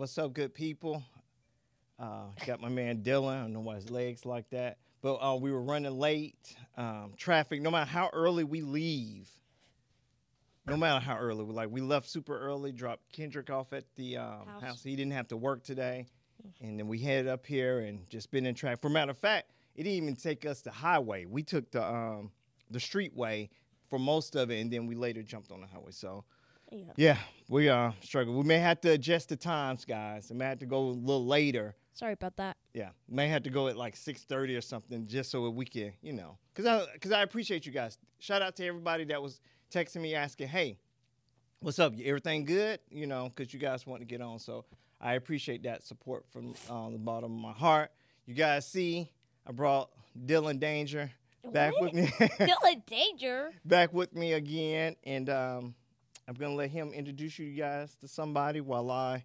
what's up, good people? Got my man Dylan. I don't know why his legs like that. But we were running late. Traffic, no matter how early we leave, no matter how early we we left super early, dropped Kendrick off at the house. He didn't have to work today. And then we headed up here and just been in traffic. For a matter of fact, it didn't even take us the highway. We took the streetway for most of it, and then we later jumped on the highway. So, yeah we struggled. We may have to adjust the times, guys. We may have to go a little later. Sorry about that. Yeah, may have to go at like 6:30 or something just so we can, you know, because I appreciate you guys. Shout out to everybody that was texting me asking, hey, what's up? Everything good? You know, because you guys want to get on. So I appreciate that support from the bottom of my heart. You guys see, I brought Dylan Danger back with me. Dylan Danger? Back with me again. And I'm going to let him introduce you guys to somebody while I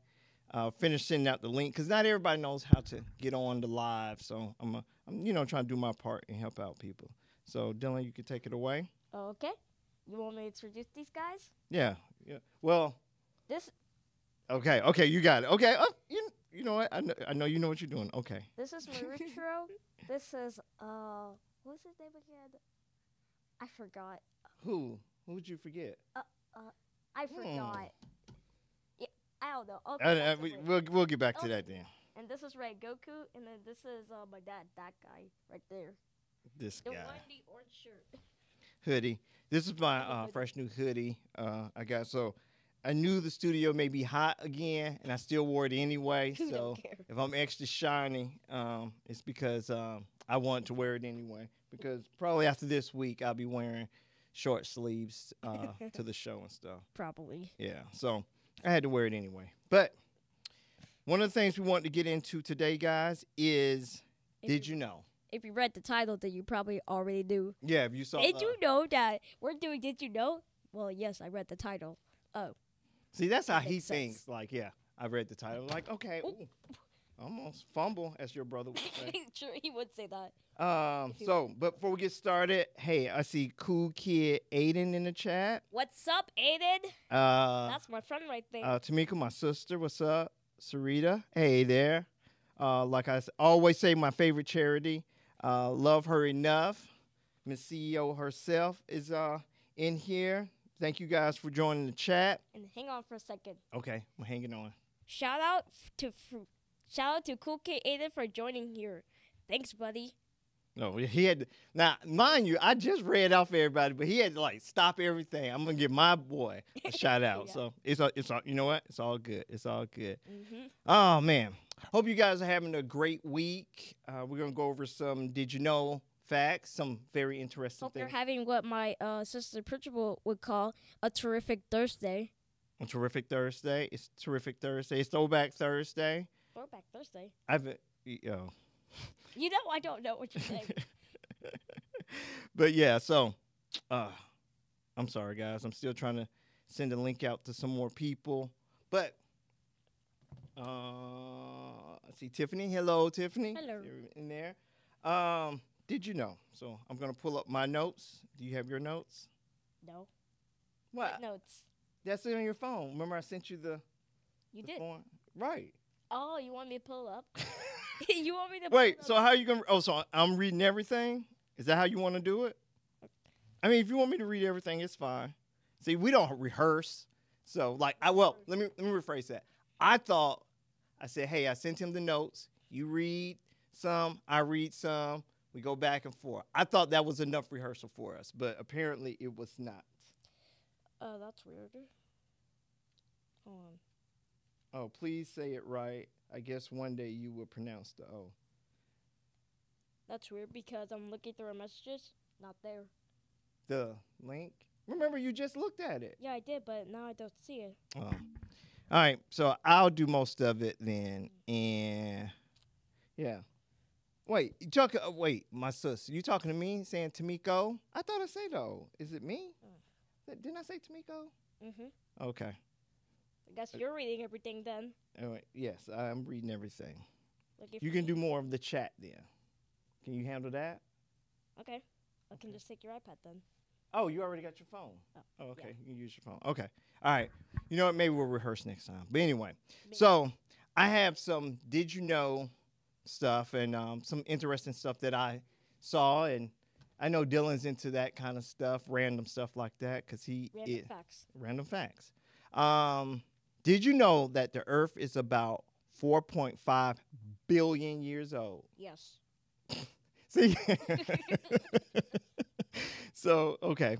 finish sending out the link. Because not everybody knows how to get on the live. So I'm, you know, trying to do my part and help out people. So, Dylan, you can take it away. Okay. You want me to introduce these guys? Yeah. Well. This. Okay. Okay. You got it. Okay. Oh, you know what? I know you know what you're doing. Okay. This is Maritro. This is what's his name again? I forgot. Who did you forget? I forgot. Yeah, I don't know. Okay. We'll get back to that then. And this is Red Goku, and then this is my dad. That guy right there. This guy. The one in the orange shirt. Hoodie. This is my fresh new hoodie I got. So I knew the studio may be hot again, and I still wore it anyway. So if I'm extra shiny, it's because I want to wear it anyway. Because probably after this week, I'll be wearing short sleeves to the show and stuff. Probably. Yeah. So I had to wear it anyway. But one of the things we want to get into today, guys, is did you know? If you read the title, then you probably already knew. Yeah, if you saw. Did you know that we're doing Did You Know? Well, yes, I read the title. Oh. See, that's how he thinks. Like, yeah, I read the title. Like, okay, ooh, almost fumble, as your brother would say. Sure, he would say that. So, but before we get started, hey, I see CoolKid Aiden in the chat. What's up, Aiden? That's my friend right there. Tamika, my sister. What's up? Sarita. Hey there. Like I always say, my favorite charity. Love her enough. Miss CEO herself is in here. Thank you guys for joining the chat. And hang on for a second. Okay, I'm hanging on. Shout out to CoolKid Aiden for joining here. Thanks, buddy. No, he had to, now mind you, I just read off everybody, but he had to like stop everything. I'm gonna give my boy a shout out. Yeah. So it's all, you know what? It's all good. It's all good. Mm-hmm. Oh man. Hope you guys are having a great week. We're going to go over some Did You Know facts, some very interesting things. Hope you're having what my sister Principal would call a terrific Thursday. A terrific Thursday. It's terrific Thursday. It's Throwback Thursday. Throwback Thursday. You know, I don't know what you're saying. But, yeah, so I'm sorry, guys. I'm still trying to send a link out to some more people. But see Tiffany. Hello, Tiffany. Hello. You're in there. Did you know? So I'm gonna pull up my notes. Do you have your notes? No. What notes? That's it on your phone. Remember I sent you the. You the did. Form? Right. Oh, you want me to pull up? You want me to. Pull Wait. Up? So how are you gonna? Oh, so I'm reading everything. Is that how you want to do it? I mean, if you want me to read everything, it's fine. See, we don't rehearse. So like, well, let me rephrase that. I thought. I said, hey, I sent him the notes. You read some, I read some. We go back and forth. I thought that was enough rehearsal for us, but apparently it was not. That's weird. Hold on. Oh, please say it right. I guess one day you will pronounce the O. That's weird because I'm looking through our messages. Not there. The link? Remember, you just looked at it. Yeah, I did, but now I don't see it. Oh. All right, so I'll do most of it then, and yeah. Wait, you talk, wait, my sis, you talking to me saying Tamiko? I thought I said though. Is it me? Didn't I say Tamiko? Mm-hmm. Okay. I guess you're reading everything then. All right, yes, I'm reading everything. Like if you can do more of the chat then. Can you handle that? Okay. I can just take your iPad then. Oh, you already got your phone. Oh, okay. Yeah. You can use your phone. Okay. All right. You know what? Maybe we'll rehearse next time. But anyway, so I have some did you know stuff and some interesting stuff that I saw, and I know Dylan's into that kind of stuff, random stuff like that, because he random facts. Did you know that the Earth is about 4.5 billion years old? Yes. See? So, okay.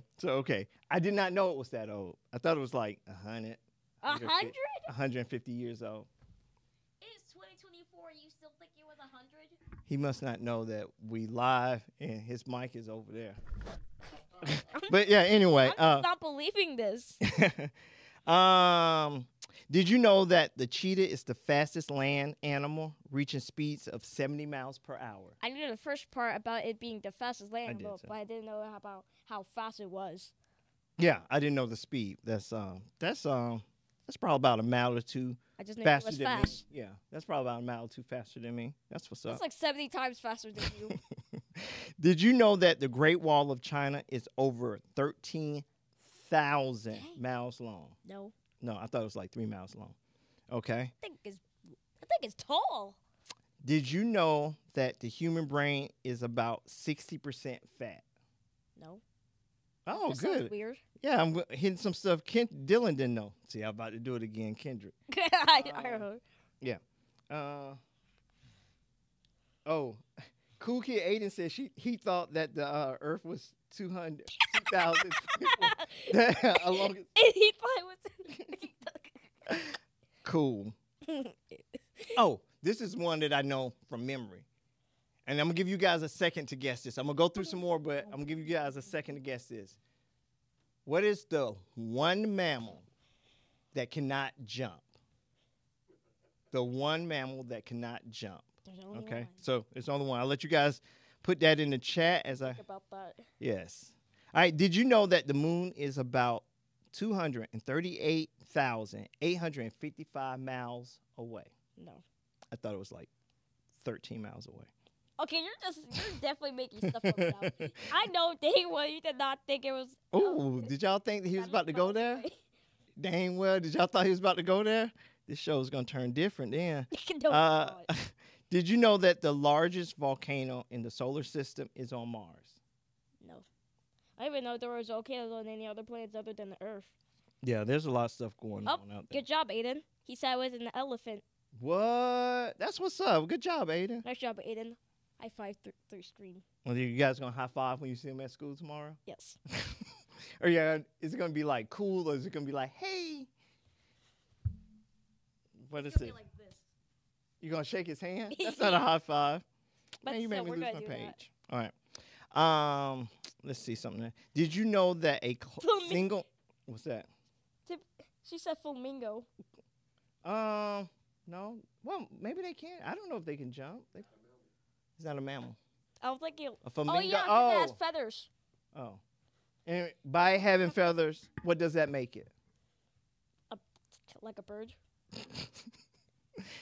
I did not know it was that old. I thought it was like 100. 100? 150 years old. It's 2024. You still think it was 100? He must not know that we live and his mic is over there. But, yeah, anyway. I'm not believing this. Did you know that the cheetah is the fastest land animal, reaching speeds of 70 miles per hour? I knew the first part about it being the fastest land animal, but I didn't know about how fast it was. Yeah, I didn't know the speed. That's probably about a mile or two faster than me. Yeah, that's probably about a mile or two faster than me. That's what's up. That's like 70 times faster than you. Did you know that the Great Wall of China is over 13,000 miles long? No. No, I thought it was like 3 miles long. Okay. I think it's tall. Did you know that the human brain is about 60% fat? No. Oh, that good. Weird. Yeah, I'm hitting some stuff Dylan didn't know. See, I'm about to do it again, Kendrick. I heard. Yeah. CoolKid Aiden said he thought that the Earth was 2,000. Cool. Oh, this is one that I know from memory. And I'm going to give you guys a second to guess this. I'm going to go through some more, but I'm going to give you guys a second to guess this. What is the one mammal that cannot jump? The one mammal that cannot jump. Okay, one. So it's only one. I'll let you guys put that in the chat as I think about that. Yes. All right, did you know that the moon is about 238,855 miles away? No. I thought it was like 13 miles away. Okay, you're definitely making stuff up now. I know dang well you did not think it was. Oh, did y'all think that he was about to go there? Dang well, did y'all thought he was about to go there? This show's going to turn different then. No, did you know that the largest volcano in the solar system is on Mars? No. I didn't even know there was volcanoes on any other planets other than the Earth. Yeah, there's a lot of stuff going on out there. Good job, Aiden. He said it was an elephant. What? That's what's up. Good job, Aiden. Nice job, Aiden. High five through screen. Well, you guys going to high five when you see him at school tomorrow? Yes. Or yeah, is it going to be like cool or is it going to be like, hey? What is it? Like this. You going to shake his hand? That's not a high five. But man, you made me lose my page. That. All right. Let's see something. Did you know that a single? What's that? She said flamingo. No. Well, maybe they can. I don't know if they can jump. It's not a mammal. I don't think a flamingo. Oh yeah, it has feathers. Oh. And by having feathers, what does that make it? Like a bird.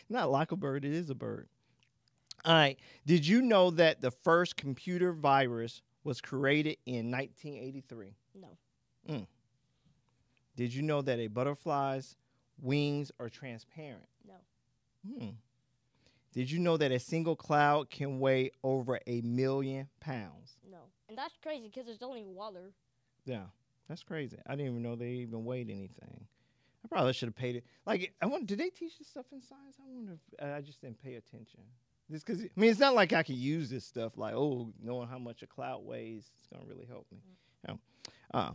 Not like a bird. It is a bird. All right. Did you know that the first computer virus was created in 1983? No. Mm. Did you know that a butterfly's wings are transparent? No. Mm. Did you know that a single cloud can weigh over 1,000,000 pounds? No. And that's crazy because there's only water. Yeah. That's crazy. I didn't even know they even weighed anything. I probably should have paid it. Like, I wonder, did they teach this stuff in science? I wonder if I just didn't pay attention. Just because, I mean, it's not like I could use this stuff like, oh, knowing how much a cloud weighs is going to really help me. Mm-hmm.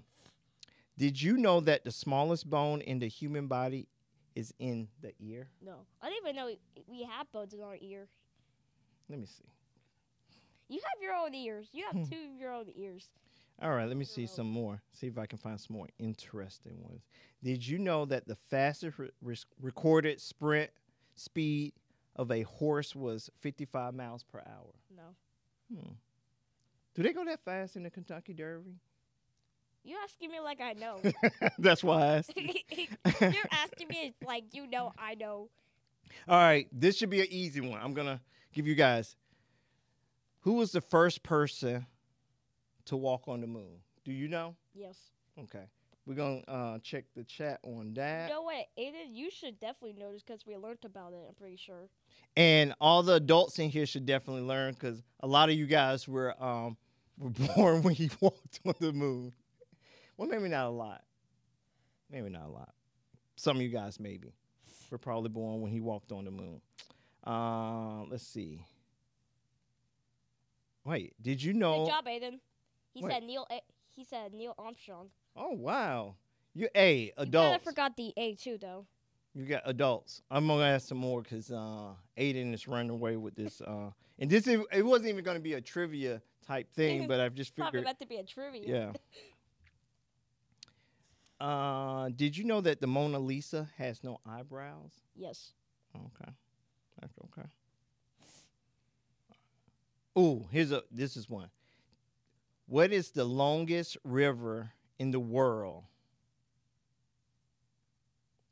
Did you know that the smallest bone in the human body is in the ear? No. I didn't even know we have bones in our ear. Let me see. You have your own ears. You have two of your own ears. All right, let me see some more. See if I can find some more interesting ones. Did you know that the fastest recorded sprint speed of a horse was 55 miles per hour? No. Hmm. Do they go that fast in the Kentucky Derby? You asking me like I know. That's why I asked you. You're asking me like you know I know. All right, this should be an easy one. I'm going to give you guys. Who was the first person to walk on the moon? Do you know? Yes. Okay. We're going to check the chat on that. You know what, Aiden? You should definitely notice because we learned about it, I'm pretty sure. And all the adults in here should definitely learn because a lot of you guys were born when you walked on the moon. Well, maybe not a lot. Maybe not a lot. Some of you guys maybe were probably born when he walked on the moon. Let's see. Wait, did you know? Good job, Aiden. He said Neil Armstrong. Oh wow, you a adults. You forgot the A too, though. You got adults. I'm gonna ask some more because Aiden is running away with this. And this is, it wasn't even gonna be a trivia type thing, but I've just figured. Probably about to be a trivia. Yeah. Did you know that the Mona Lisa has no eyebrows? Yes. Okay. That's okay. Ooh, here's a. This is one. What is the longest river in the world?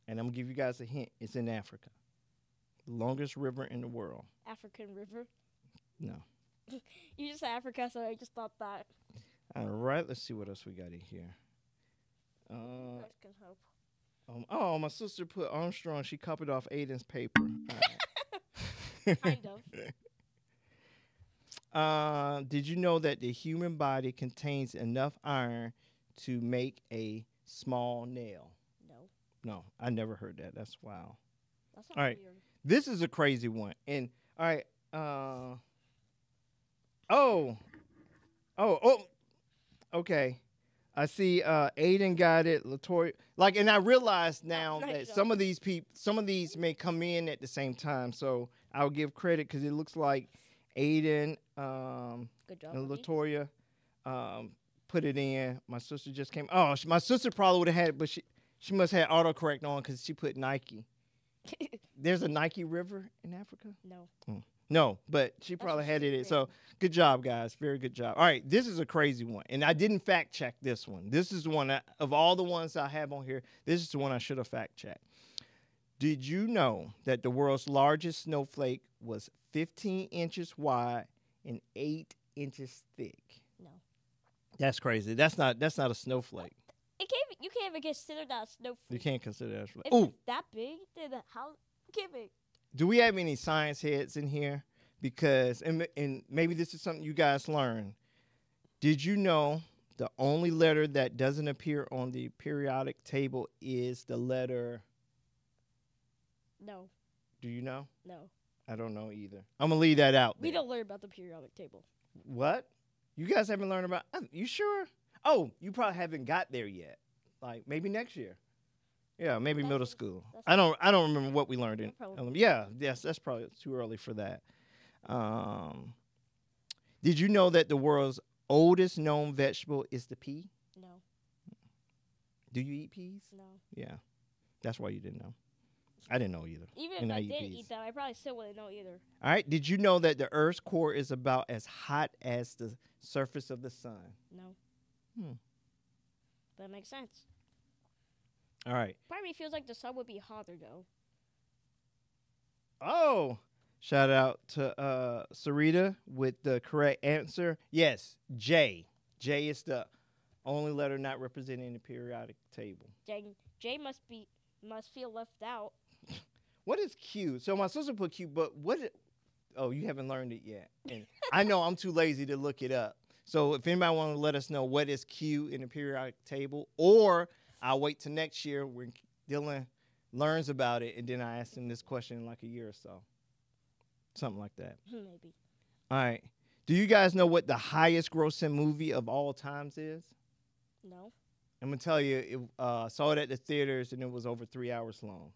And I'm gonna give you guys a hint. It's in Africa. The longest river in the world. African River? No. You just said Africa, so I just thought that. All right. Let's see what else we got in here. I can hope. Oh, my sister put Armstrong. She copied off Aiden's paper. Kind of. Did you know that the human body contains enough iron to make a small nail? No. No, I never heard that. That's wow. That's all right. Weird. This is a crazy one. And all right. Okay. I see Aiden got it, Latoya. Like, and I realize now that some of these may come in at the same time. So I'll give credit because it looks like Aiden and Latoya put it in. My sister just came. Oh, my sister probably would have had it, but she must have had autocorrect on because she put Nike. There's a Nike River in Africa? No. Hmm. No, but she probably had it in. So good job, guys. Very good job. All right, this is a crazy one, and I didn't fact check this one. This is the one of all the ones I have on here. This is the one I should have fact checked. Did you know that the world's largest snowflake was 15 inches wide and 8 inches thick? No, that's crazy. That's not a snowflake. It can't. You can't even consider that a snowflake. You can't consider that a snowflake. If it's that big, then how can it? Do we have any science heads in here? Because, and maybe this is something you guys learned. Did you know the only letter that doesn't appear on the periodic table is the letter? No. Do you know? No. I don't know either. I'm going to leave that out. We don't learn about the periodic table. What? You guys haven't learned about? You sure? Oh, you probably haven't got there yet. Like maybe next year. Yeah, maybe middle school. I don't remember what we learned in elementary. Yeah, yes, that's probably too early for that. Did you know that the world's oldest known vegetable is the pea? No. Do you eat peas? No. Yeah, that's why you didn't know. I didn't know either. Even if I did eat them, I probably still wouldn't know either. All right. Did you know that the Earth's core is about as hot as the surface of the sun? No. Hmm. That makes sense. All right. Probably feels like the sun would be hotter, though. Oh, shout out to Sarita with the correct answer. Yes, J. J is the only letter not represented in the periodic table. J must feel left out. What is Q? So my sister put Q, but what? Oh, you haven't learned it yet. And I know I'm too lazy to look it up. So if anybody want to let us know what is Q in the periodic table, or I'll wait till next year when Dylan learns about it, and then I ask him this question in like a year or so. Something like that. Maybe. All right. Do you guys know what the highest grossing movie of all times is? No. I'm going to tell you, I saw it at the theaters, and it was over 3 hours long.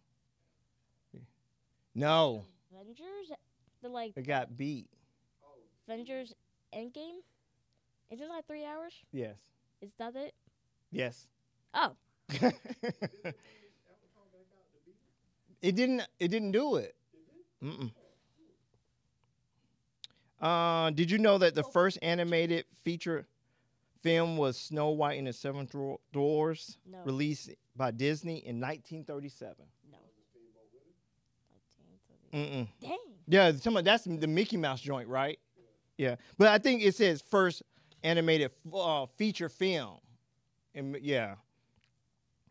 No. Avengers? It got beat. Avengers Endgame? Is it like 3 hours? Yes. Is that it? Yes. Oh. It didn't do it. Mm-mm. Did you know that the first animated feature film was Snow White and the Seven Dwarfs, released by Disney in 1937? No. Mm-mm. Dang. Yeah, that's the Mickey Mouse joint, right? Yeah. But I think it says first animated feature film. And yeah.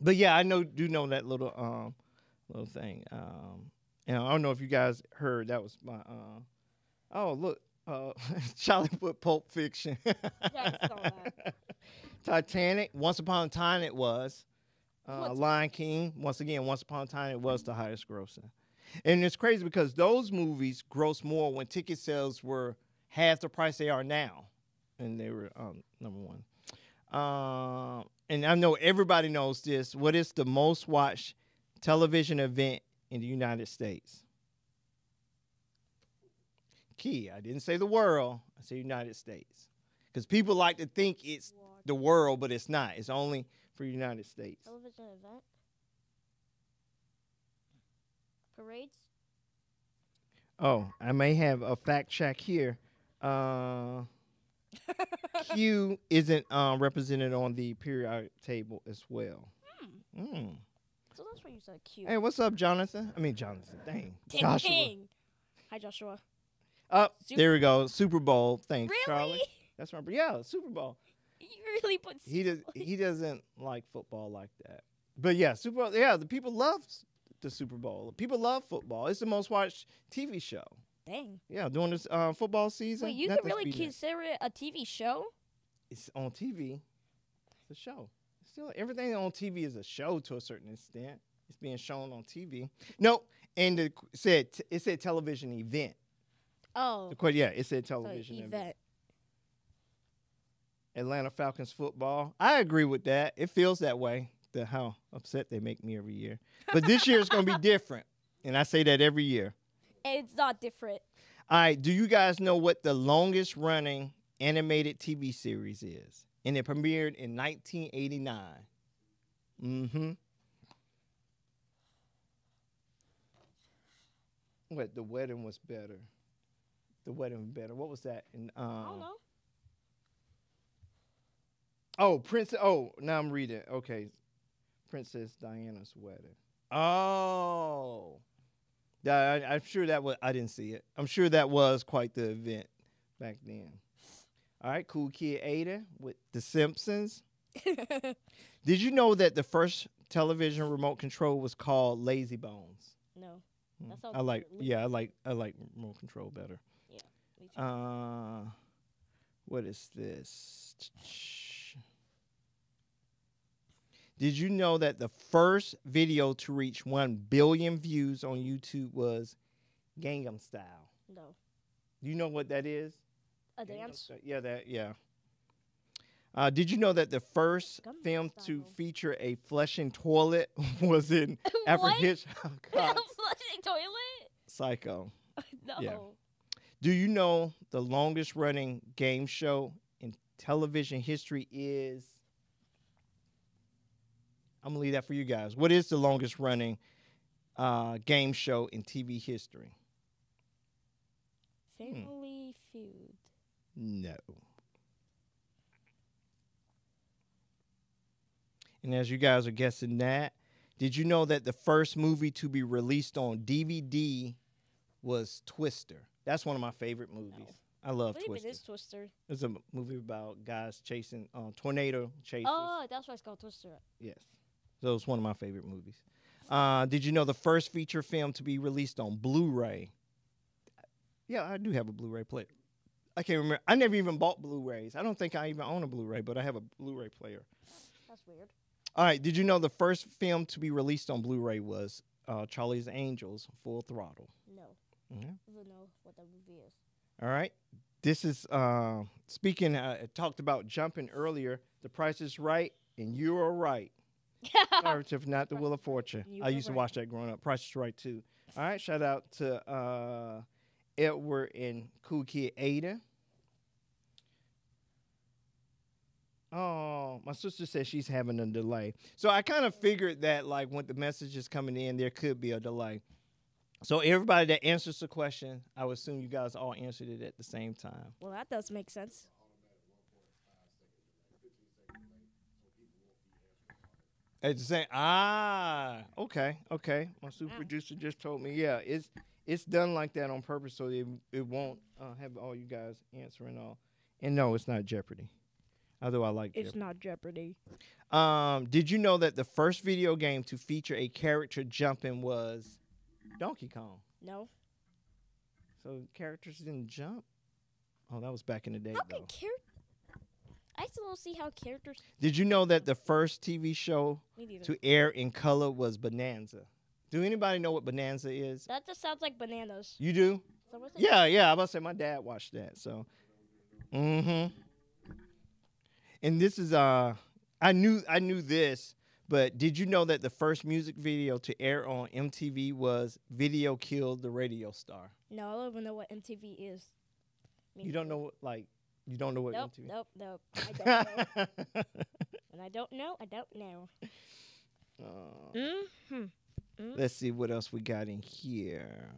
But yeah, I do know that little little thing. And I don't know if you guys heard, that was my oh look, Charlie put Pulp Fiction. Yeah, I saw that. Titanic, Once Upon a Time it was. Lion King, once again, Once Upon a Time it was the highest grossing. And it's crazy because those movies grossed more when ticket sales were half the price they are now. And they were number one. And I know everybody knows this. What is the most watched television event in the United States? Key, I didn't say the world. I said United States. Because people like to think it's the world, but it's not. It's only for the United States. Television event? Parades? Oh, I may have a fact check here. Q isn't represented on the periodic table as well. Hmm. Mm. So that's why you said Q. Hey, what's up, Jonathan? I mean, Jonathan. Dang. Joshua. Hi, Joshua. There we go. Super Bowl. Thanks, really? Charlie. That's right. Yeah, Super Bowl. You really put. He doesn't like football like that. But yeah, Super Bowl. Yeah, the people love the Super Bowl. People love football. It's the most watched TV show. Dang. Yeah, during this football season. Wait, you could really consider it a TV show? It's on TV. It's a show. It's still everything on TV is a show to a certain extent. It's being shown on TV. No, and it said television event. Oh. Yeah, it said television event. Atlanta Falcons football. I agree with that. It feels that way. How upset they make me every year. But this year it's going to be different. And I say that every year. It's not different. All right. Do you guys know what the longest running animated TV series is? And it premiered in 1989. Mm-hmm. What? The Wedding was better. The Wedding was better. What was that? In, I don't know. Oh, now I'm reading. Okay. Princess Diana's Wedding. Oh. I'm sure that was, I didn't see it. I'm sure that was quite the event back then. All right, Cool Kid Ada with The Simpsons. Did you know that the first television remote control was called Lazy Bones? No. That's all I like remote control better. Yeah, me too. What is this? Did you know that the first video to reach 1 billion views on YouTube was Gangnam Style? No. Do you know what that is? A dance? Yeah, that, yeah. Did you know that the first film to feature a flushing toilet was in Alfred Hitchcock's? A flushing toilet? Psycho. No. Yeah. Do you know the longest running game show in television history is... I'm going to leave that for you guys. What is the longest running game show in TV history? Family Feud. No. And as you guys are guessing that, did you know that the first movie to be released on DVD was Twister? That's one of my favorite movies. No. I love Twister. What do you mean it's Twister? It's a movie about guys chasing, tornado chasers. Oh, that's why it's called Twister. Yes. So it's one of my favorite movies. Did you know the first feature film to be released on Blu-ray? Yeah, I do have a Blu-ray player. I can't remember. I never even bought Blu-rays. I don't think I even own a Blu-ray, but I have a Blu-ray player. That's weird. All right. Did you know the first film to be released on Blu-ray was Charlie's Angels, Full Throttle? No. Mm-hmm. I don't know what that movie is. All right. This is speaking. I talked about jumping earlier. The Price is Right, and you are right. Sorry if not the Wheel of Fortune. I used to watch that growing up. Price is Right too. All right, shout out to Edward and Cool Kid Ada. Oh, my sister says she's having a delay. So I kind of figured that like when the message is coming in, there could be a delay. So everybody that answers the question, I would assume you guys all answered it at the same time. Well, that does make sense. At the same, okay. My super producer just told me, yeah, it's done like that on purpose, so it won't have all you guys answering all. And no, it's not Jeopardy. Although I like Jeopardy. It's not Jeopardy. Did you know that the first video game to feature a character jumping was Donkey Kong? No. So characters didn't jump? Oh, that was back in the day. How could I still don't see how characters. Did you know that the first TV show to air in color was Bonanza? Do anybody know what Bonanza is? That just sounds like bananas. You do? So yeah. I was about to say my dad watched that. So, And this is I knew this, but did you know that the first music video to air on MTV was "Video Killed the Radio Star"? No, I don't even know what MTV is. Me you don't know what, like you don't know what MTV? Nope. I don't know. When I don't know, I don't know. Let's see what else we got in here.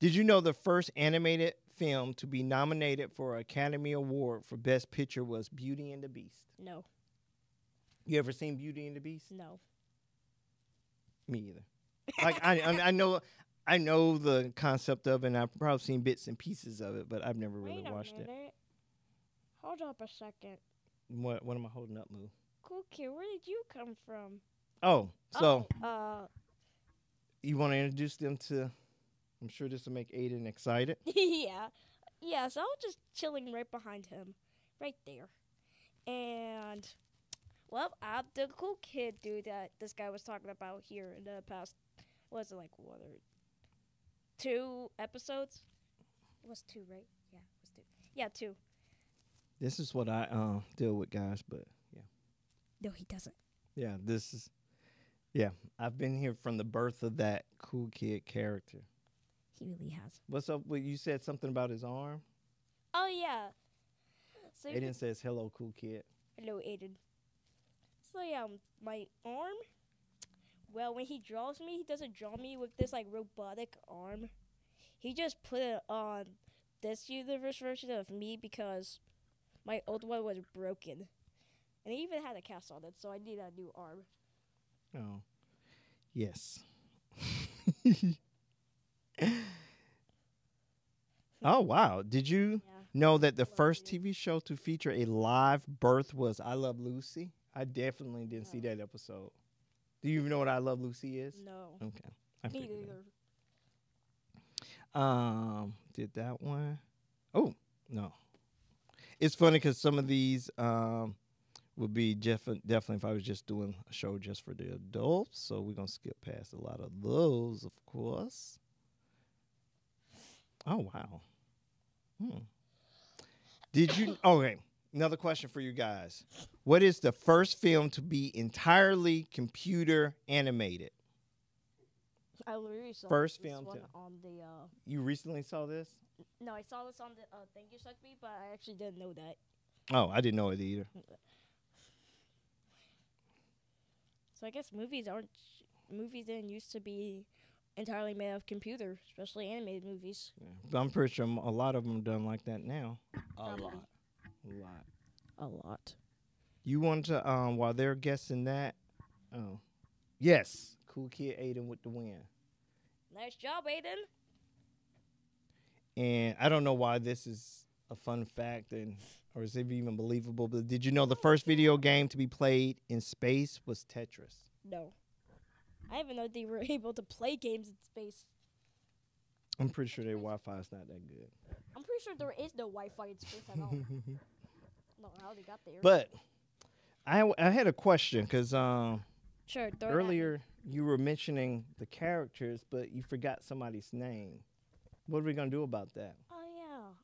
Did you know the first animated film to be nominated for an Academy Award for Best Picture was Beauty and the Beast? No. You ever seen Beauty and the Beast? No. Me either. Like I know the concept of it, and I've probably seen bits and pieces of it, but I've never really watched it. Hold up a second. What am I holding up, Moo? Cool Kid, where did you come from? Oh, so you want to introduce them to? I'm sure this will make Aiden excited. Yeah. So I was just chilling right behind him, right there, and well, I'm the cool kid dude that this guy was talking about here in the past. Was it like 1 or 2 episodes? It was 2, right? Yeah, it was 2. Yeah, 2. This is what I deal with, guys. But yeah. No, he doesn't. Yeah, this is. Yeah, I've been here from the birth of that cool kid character. He really has. What's up? Well, you said something about his arm. Oh yeah. So Aiden says, "Hello, cool kid." Hello, Aiden. So yeah, my arm. Well, when he draws me, he doesn't draw me with this like robotic arm. He just put it on this universe version of me because my old one was broken, and he even had a cast on it, so I need a new arm. Oh, yes. Oh, wow. Did you know that the first TV show to feature a live birth was I Love Lucy? I definitely didn't see that episode. Do you even know what I Love Lucy is? No. Okay. Me either. Did that one. Oh, no. It's funny because some of these... would be definitely if I was just doing a show just for the adults. So we're going to skip past a lot of those, of course. Oh, wow. Did you... Okay, another question for you guys. What is the first film to be entirely computer animated? I literally saw first this film one on the... You recently saw this? No, I saw this on the Thank You Suck Me, but I actually didn't know that. Oh, I didn't know it either. So I guess movies didn't used to be entirely made of computer, especially animated movies. Yeah. But I'm pretty sure a lot of them are done like that now. A lot. You want to while they're guessing that? Oh, yes, cool kid Aiden with the win. Nice job, Aiden. And I don't know why this is a fun fact and. Or is it even believable? But did you know the first video game to be played in space was Tetris? No. I didn't know they were able to play games in space. I'm pretty sure their Wi-Fi is not that good. I'm pretty sure there is no Wi-Fi in space at all. No, how they got there. But I had a question because earlier you were mentioning the characters, but you forgot somebody's name. What are we going to do about that? Oh, yeah.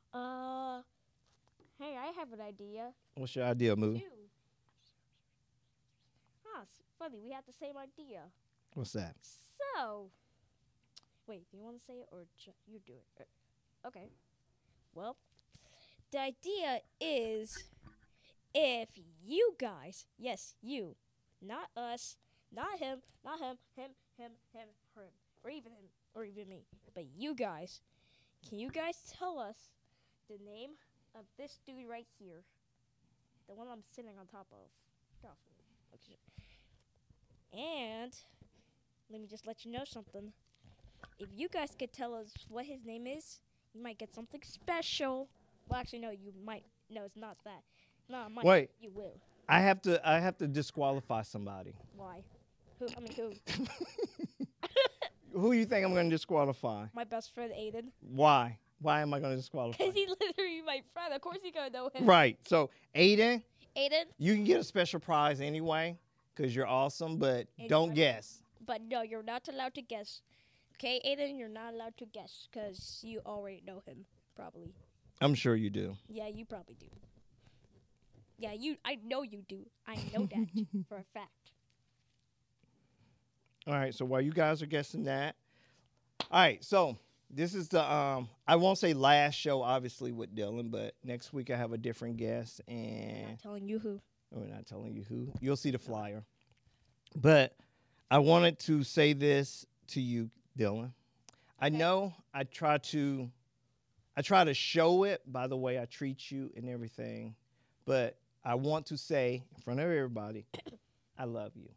Hey, I have an idea. What's your idea, Moo? Ah, it's funny. We have the same idea. What's that? So, wait, do you want to say it or you do it? Okay. Well, the idea is if you guys, yes, you, not us, not him, him, or even me, but you guys, can you guys tell us the name of this dude right here, the one I'm sitting on top of? And let me just let you know something. If you guys could tell us what his name is, you might get something special. Well, actually, no, you might. No, it's not that. No, Mike, wait. You will. I have to disqualify somebody. Why? Who? I mean, who? Who you think I'm going to disqualify? My best friend, Aiden. Why? Why am I going to disqualify? Because he's literally my friend. Of course you're going to know him. Right. So, Aiden. Aiden. You can get a special prize anyway because you're awesome, but Aiden, don't guess. But no, you're not allowed to guess. Okay, Aiden, you're not allowed to guess because you already know him, probably. I'm sure you do. Yeah, you probably do. Yeah, you. I know you do. I know that for a fact. All right, so while you guys are guessing that, all right, so this is the, I won't say last show, obviously, with Dylan, but next week I have a different guest, and... I'm not telling you who. We're not telling you who. You'll see the flyer. But I wanted to say this to you, Dylan. I know I try to show it by the way I treat you and everything, but I want to say in front of everybody, I love you.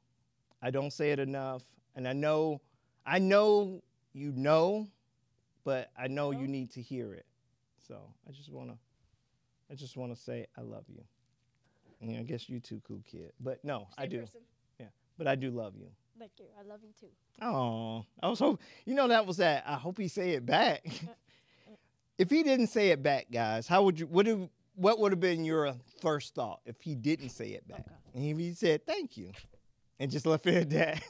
I don't say it enough, and I know you know, but I know you need to hear it. So I just wanna say I love you. And, you know, I guess you too, cool kid. But no, same I do. Person. Yeah, but I do love you. Thank you. I love you too. Oh, I was hoping. You know, that was that. I hope he say it back. If he didn't say it back, guys, how would you? What would have been your first thought if he didn't say it back? Okay. And if he said thank you. And just left it at that.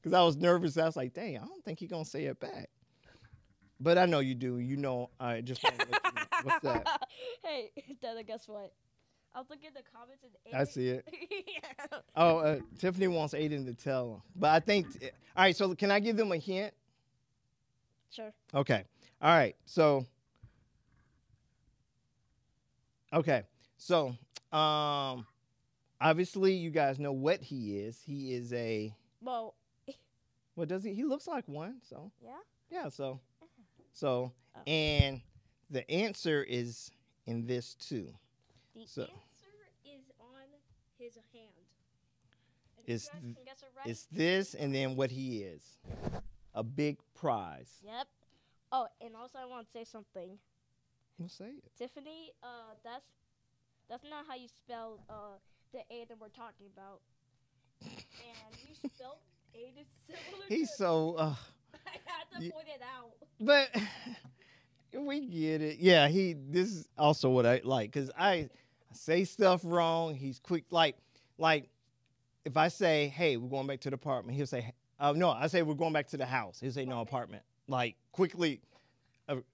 Because I was nervous. I was like, dang, I don't think he's going to say it back. But I know you do. You know, I just want to let you know. What's that? Hey, Dada, guess what? I was looking at the comments and Aiden. I see it. Yeah. Oh, Tiffany wants Aiden to tell him. But I think, all right, so can I give them a hint? Sure. Okay. All right. So, okay. So, obviously, you guys know what he is. He is a... Well... What does he... He looks like one, so... Yeah? Yeah, so... So... Oh. And the answer is in this, too. The answer is on his hand. Is right? This, and then what he is. A big prize. Yep. Oh, and also I want to say something. Well, say it. Tiffany, that's not how you spell... the Aiden we're talking about. And you spelled Aiden similar. He's so... I had to point it out. But we get it. Yeah, he... This is also what I like. Because I say stuff wrong. He's quick. Like, if I say, hey, we're going back to the apartment, he'll say... no, I say, we're going back to the house. He'll say, no, apartment. Like, quickly... and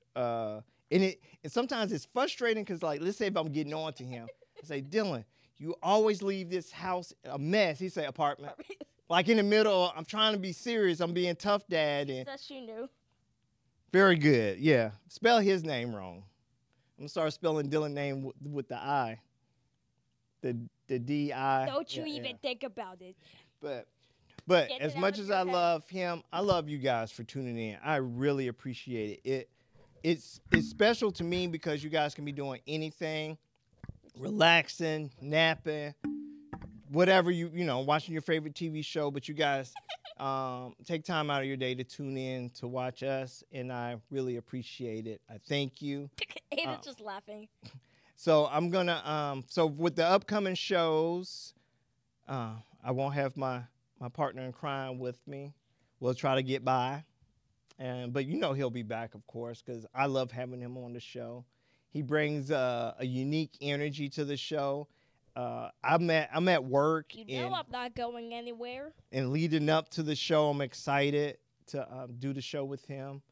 sometimes it's frustrating because, like, let's say if I'm getting on to him, I say, Dylan... You always leave this house a mess. He say apartment. Like in the middle, I'm trying to be serious. I'm being tough, Dad. And that she knew. Very good. Yeah. Spell his name wrong. I'm going to start spelling Dylan's name with the I. The D-I. Don't you even think about it. But as much as I love him, I love you guys for tuning in. I really appreciate it. It's special to me because you guys can be doing anything. Relaxing, napping, whatever you know, watching your favorite TV show. But you guys take time out of your day to tune in to watch us, and I really appreciate it. I thank you. Ada's just laughing. So I'm gonna. So with the upcoming shows, I won't have my partner in crime with me. We'll try to get by, but you know he'll be back, of course, because I love having him on the show. He brings a unique energy to the show. I'm at work. You know I'm not going anywhere. And leading up to the show, I'm excited to do the show with him.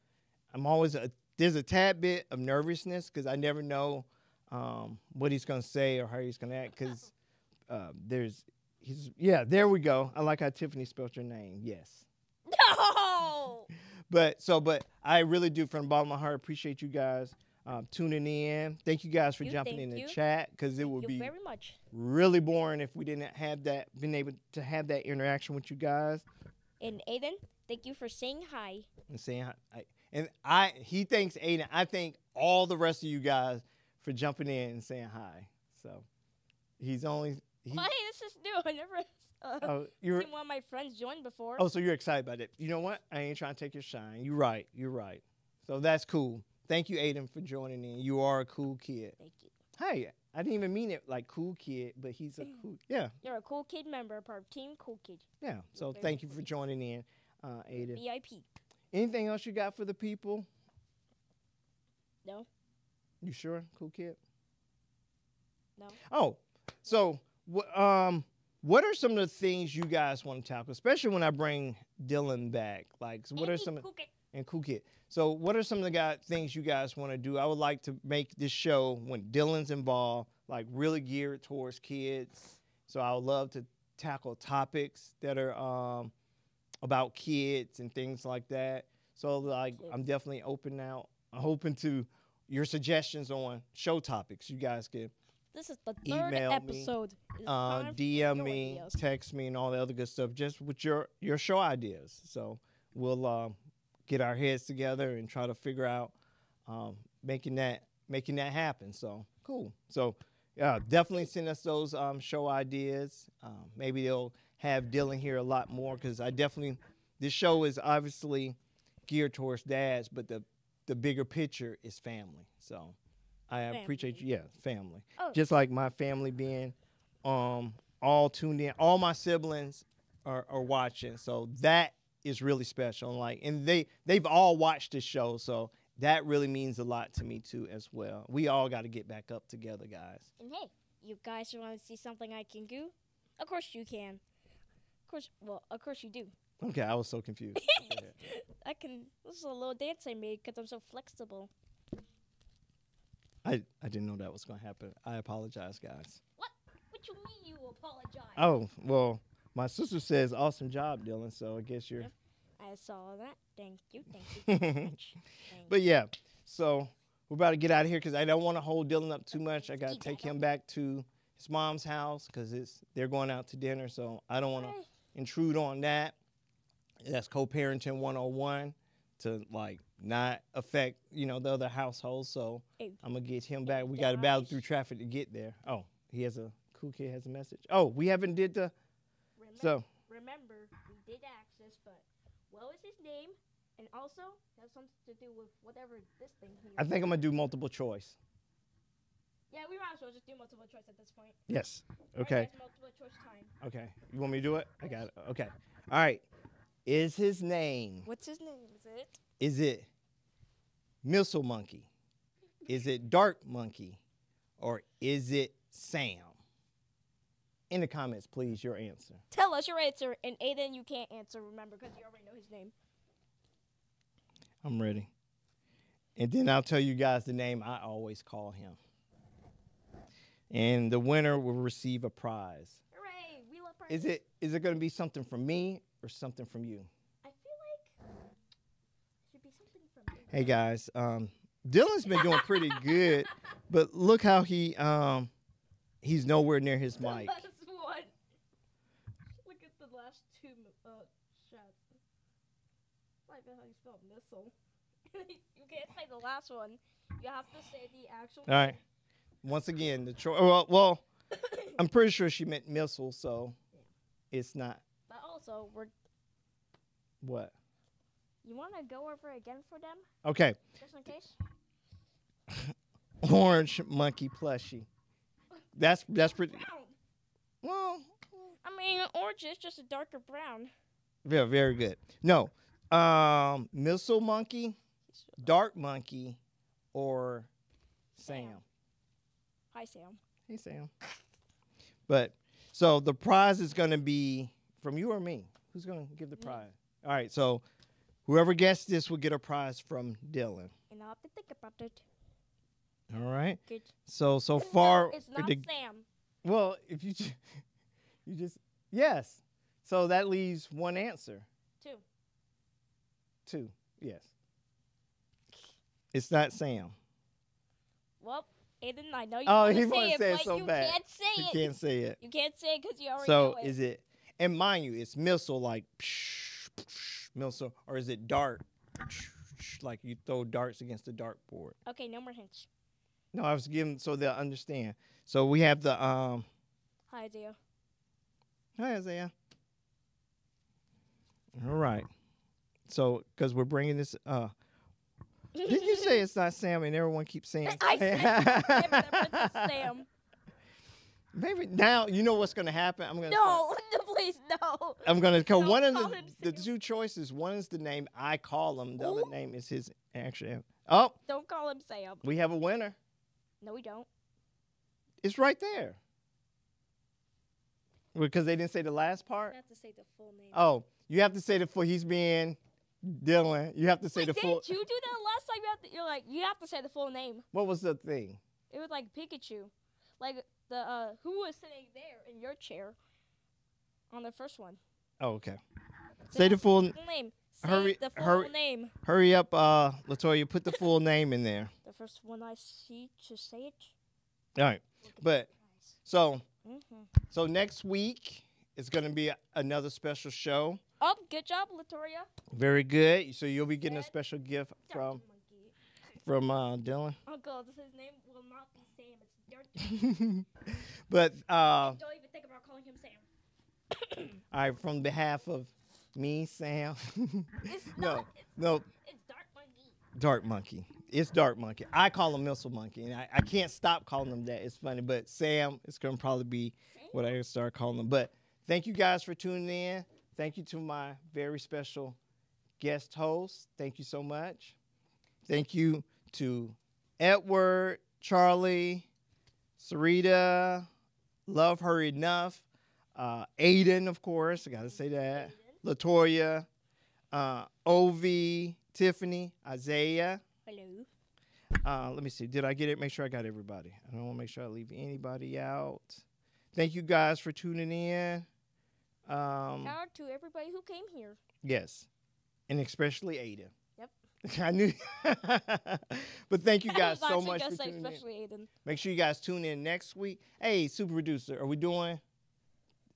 I'm always there's a tad bit of nervousness because I never know what he's gonna say or how he's gonna act. Because there we go. I like how Tiffany spelled your name. Yes. No. but I really do from the bottom of my heart appreciate you guys. Tuning in. Thank you guys for jumping in the chat because it would be very much really boring if we didn't have that, been able to have that interaction with you guys. And Aiden, thank you for saying hi. And saying hi. He thanks Aiden. I thank all the rest of you guys for jumping in and saying hi. So well, hey, this is new. I never seen one of my friends join before. Oh, so you're excited about it. You know what? I ain't trying to take your shine. You're right. You're right. So that's cool. Thank you, Aiden, for joining in. You are a cool kid. Thank you. Hey, I didn't even mean it like cool kid, but he's a cool. Yeah. You're a cool kid member of our team, Cool Kid. Yeah. So thank you for joining in, Ada. VIP. Anything else you got for the people? No. You sure, Cool Kid? No. Oh, so what are some of the things you guys want to tackle, especially when I bring Dylan back? Like, so what are some and Cool Kid? So, what are some of the things you guys want to do? I would like to make this show when Dylan's involved, like really geared towards kids. So, I would love to tackle topics that are about kids and things like that. So like I'm definitely open now. I'm hoping to your suggestions on show topics. You guys can this is the third episode. Me, DM me, text me, and all the other good stuff. Just with your show ideas. So we'll get our heads together and try to figure out making that happen. So cool. So yeah, definitely send us those show ideas. Maybe they'll have Dylan here a lot more because I definitely this show is obviously geared towards dads, but the bigger picture is family. So I appreciate you. Yeah, family. Oh. Just like my family being all tuned in. All my siblings are watching. So that is really special. And like and they've all watched this show, so that really means a lot to me too as well. We all gotta get back up together, guys. And hey, you guys wanna see something I can do? Of course you can. Of course you do. Okay, I was so confused. Yeah. This is a little dance I made because I'm so flexible. I didn't know that was going to happen. I apologize, guys. What? What you mean you apologize? Oh, well, my sister says awesome job, Dylan, so I guess you're... Yep. I saw that. Thank you. Thank you so much. But, yeah, so we're about to get out of here because I don't want to hold Dylan up too much. I got to take him back to his mom's house because they're going out to dinner, so I don't want to... intrude on that. That's co-parenting 101 to like not affect, you know, the other household. So I'm gonna get him back. We gotta battle through traffic to get there. Oh, he has a cool kid has a message. Oh, we haven't did the remember we did access, but what was his name? And also that's something to do with whatever this thing here. I think I'm gonna do multiple choice. Yeah, we might as well just do multiple choice at this point. Yes. Okay. Right, multiple choice time. Okay. You want me to do it? I got it. Okay. All right. Is his name? What's his name? Is it Missile Monkey? Is it Dark Monkey? Or is it Sam? In the comments, please, your answer. Tell us your answer. And Aiden, you can't answer, remember, because you already know his name. I'm ready. And then I'll tell you guys the name I always call him. And the winner will receive a prize. Hooray! We love prizes. Is it going to be something from me or something from you? I feel like it should be something from me. Hey guys, Dylan's been doing pretty good, but look how he he's nowhere near his mic. Last one. Look at the last two shots. I don't know how you spell missile. You can't say the last one. You have to say the actual. All right. Once again, the choice. Well, I'm pretty sure she meant missile, so it's not. But also, we're. What? You want to go over again for them? Okay. Just in case. Orange monkey plushie. That's pretty. Brown. Well. I mean, orange is just a darker brown. Yeah, very good. No, missile monkey, dark monkey, or Sam. Hi, Sam. Hey, Sam. But, so the prize is going to be from you or me? Who's going to give the prize? All right, so whoever gets this will get a prize from Dylan. And I'll have to think about it. All right. Good. So far. No, it's not Sam. Well, if you just, yes. So that leaves one answer. Two, yes. It's not Sam. Well. Aiden, I know you want to say it, but you can't say it. You can't say it. You can't say it because you already know it. So is it, and mind you, it's missile like, psh, psh, missile, or is it dart, psh, psh, like you throw darts against the dartboard? Okay, no more hints. No, I was giving so they'll understand. So we have the, Hi, Isaiah. Hi, Isaiah. All right. So, because we're bringing this, Did you say it's not Sam and everyone keeps saying Sam? I said Sam. Maybe now you know what's going to happen. I'm going to please no. I'm going to call one of the two choices. One is the name I call him. The other name is his actually. Oh. Don't call him Sam. We have a winner. No, we don't. It's right there. Because they didn't say the last part. You have to say the full name. Oh, you have to say the full. He's being Dylan. You have to say the full. Didn't you do that last time? You have to, you have to say the full name. What was the thing? It was like Pikachu, like the who was sitting there in your chair on the first one. Oh, okay. Say the full name. Say the full name. Hurry up, Latoya. Put the full name in there. The first one I see to say it. All right, but so. So next week it's going to be another special show. Oh, good job, Latoya. Very good. So you'll be getting a special gift from Dylan. Uncle, his name will not be Sam. It's Dirty. But don't even think about calling him Sam. All right, from behalf of me, Sam. It's no. It's Dark Monkey. Dark Monkey. It's Dark Monkey. I call him Missile Monkey, and I can't stop calling him that. It's funny, but Sam is going to probably be what I start calling him. But thank you guys for tuning in. Thank you to my very special guest host. Thank you so much. Thank you to Edward, Charlie, Sarita, Love Her Enough, Aiden, of course. I got to say that. Latoya, Ovi, Tiffany, Isaiah. Hello. Let me see. Did I get it? Make sure I got everybody. I don't want to make sure I leave anybody out. Thank you guys for tuning in. Shout out to everybody who came here. Yes. And especially Aiden. Yep. I knew. But thank you guys so much for tuning in. Aiden. Make sure you guys tune in next week. Hey, Super Producer, are we doing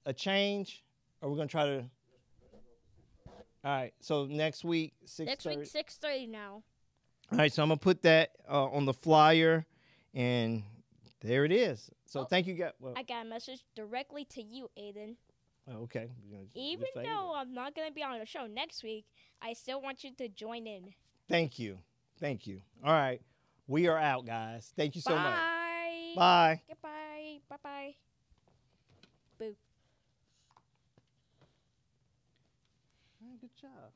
a change? Or are we going to try to? All right. So next week, 6:30. Next week, 6:30 now. All right, so I'm going to put that on the flyer, and there it is. So thank you guys. Well, I got a message directly to you, Aiden. Oh, okay. Even though I'm not going to be on the show next week, I still want you to join in. Thank you. Thank you. All right. We are out, guys. Thank you so much. Bye. Bye. Goodbye. Bye-bye. Boo. Good job.